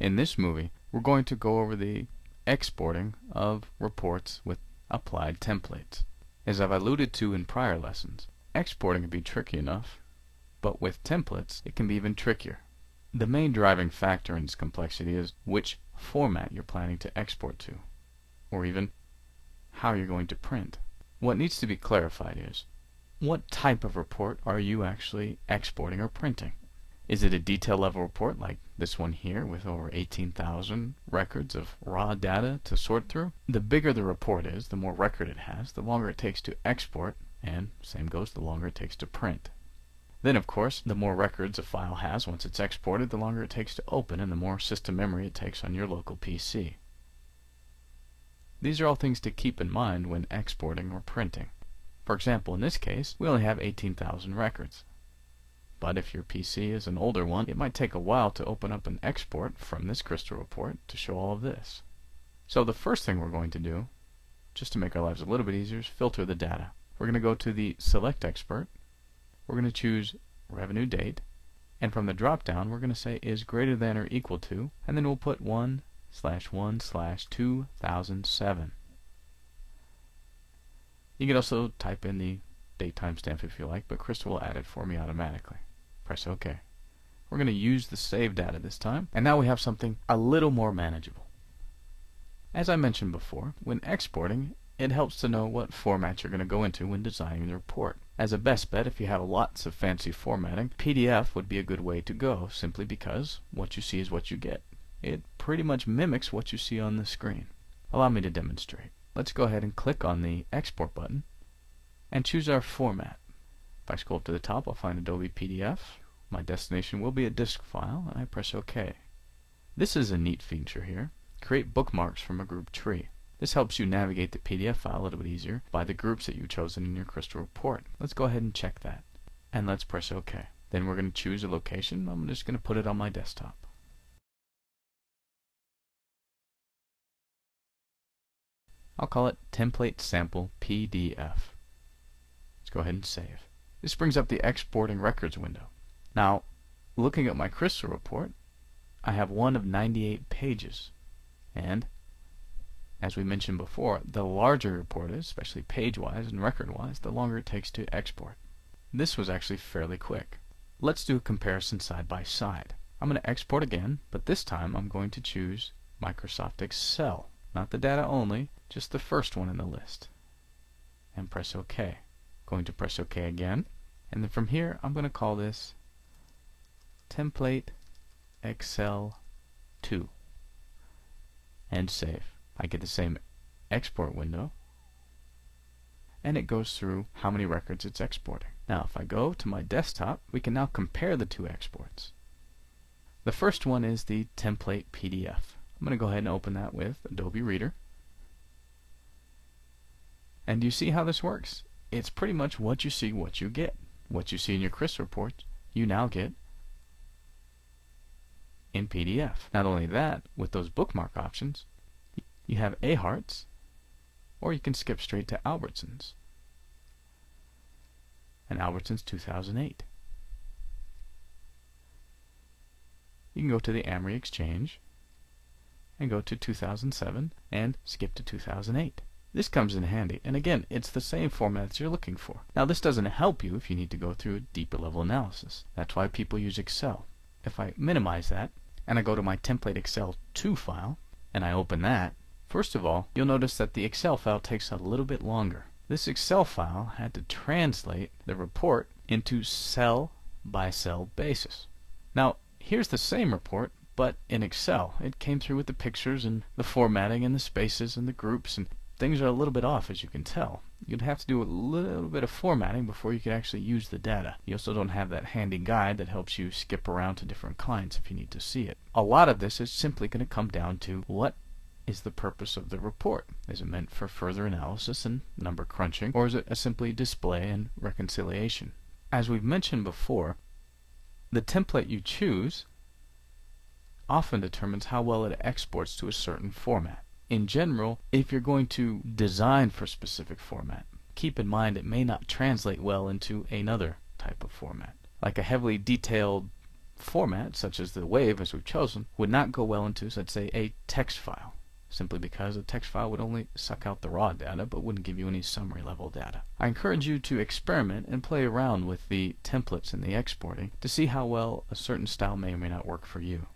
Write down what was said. In this movie, we're going to go over the exporting of reports with applied templates. As I've alluded to in prior lessons, exporting can be tricky enough, but with templates it can be even trickier. The main driving factor in this complexity is which format you're planning to export to, or even how you're going to print. What needs to be clarified is, what type of report are you actually exporting or printing? Is it a detail level report like this one here with over 18,000 records of raw data to sort through? The bigger the report is, the more record it has, the longer it takes to export, and same goes, the longer it takes to print. Then of course, the more records a file has once it's exported, the longer it takes to open and the more system memory it takes on your local PC. These are all things to keep in mind when exporting or printing. For example, in this case, we only have 18,000 records. But if your PC is an older one, it might take a while to open up an export from this Crystal report to show all of this. So the first thing we're going to do, just to make our lives a little bit easier, is filter the data. We're going to go to the Select Export, we're going to choose Revenue Date, and from the drop-down we're going to say is greater than or equal to, and then we'll put 1/1/2007. You can also type in the date timestamp if you like, but Crystal will add it for me automatically. Press OK. We're going to use the saved data this time, and now we have something a little more manageable. As I mentioned before, when exporting, it helps to know what format you're going to go into when designing the report. As a best bet, if you have lots of fancy formatting, PDF would be a good way to go, simply because what you see is what you get. It pretty much mimics what you see on the screen. Allow me to demonstrate. Let's go ahead and click on the Export button and choose our format. If I scroll up to the top, I'll find Adobe PDF. My destination will be a disk file, and I press OK. This is a neat feature here. Create bookmarks from a group tree. This helps you navigate the PDF file a little bit easier by the groups that you've chosen in your Crystal report. Let's go ahead and check that, and let's press OK. Then we're going to choose a location. I'm just going to put it on my desktop. I'll call it Template Sample PDF. Go ahead and save. This brings up the Exporting Records window. Now, looking at my Crystal report, I have one of 98 pages, and as we mentioned before, the larger report is, especially page-wise and record-wise, the longer it takes to export. This was actually fairly quick. Let's do a comparison side by side. I'm going to export again, but this time I'm going to choose Microsoft Excel, not the data only, just the first one in the list, and press OK. Going to press OK again, and then from here I'm going to call this Template Excel 2 and save. I get the same export window, and it goes through how many records it's exporting. Now if I go to my desktop, we can now compare the two exports. The first one is the Template PDF. I'm going to go ahead and open that with Adobe Reader, and you see how this works. It's pretty much what you see, what you get. What you see in your Crystal report, you now get in PDF. Not only that, with those bookmark options, you have Ahart's, or you can skip straight to Albertson's, and Albertson's 2008. You can go to the Amory Exchange and go to 2007 and skip to 2008. This comes in handy, and again, it's the same formats you're looking for. Now this doesn't help you if you need to go through a deeper level analysis. That's why people use Excel. If I minimize that, and I go to my Template Excel 2 file, and I open that, first of all, you'll notice that the Excel file takes a little bit longer. This Excel file had to translate the report into cell-by-cell basis. Now, here's the same report, but in Excel. It came through with the pictures, and the formatting, and the spaces, and the groups, and things are a little bit off, as you can tell. You'd have to do a little bit of formatting before you could actually use the data. You also don't have that handy guide that helps you skip around to different clients if you need to see it. A lot of this is simply going to come down to what is the purpose of the report. Is it meant for further analysis and number crunching, or is it a simply display and reconciliation? As we've mentioned before, the template you choose often determines how well it exports to a certain format. In general, if you're going to design for a specific format, keep in mind it may not translate well into another type of format. Like a heavily detailed format, such as the WAVE as we've chosen, would not go well into, let's say, a text file, simply because a text file would only suck out the raw data but wouldn't give you any summary level data. I encourage you to experiment and play around with the templates and the exporting to see how well a certain style may or may not work for you.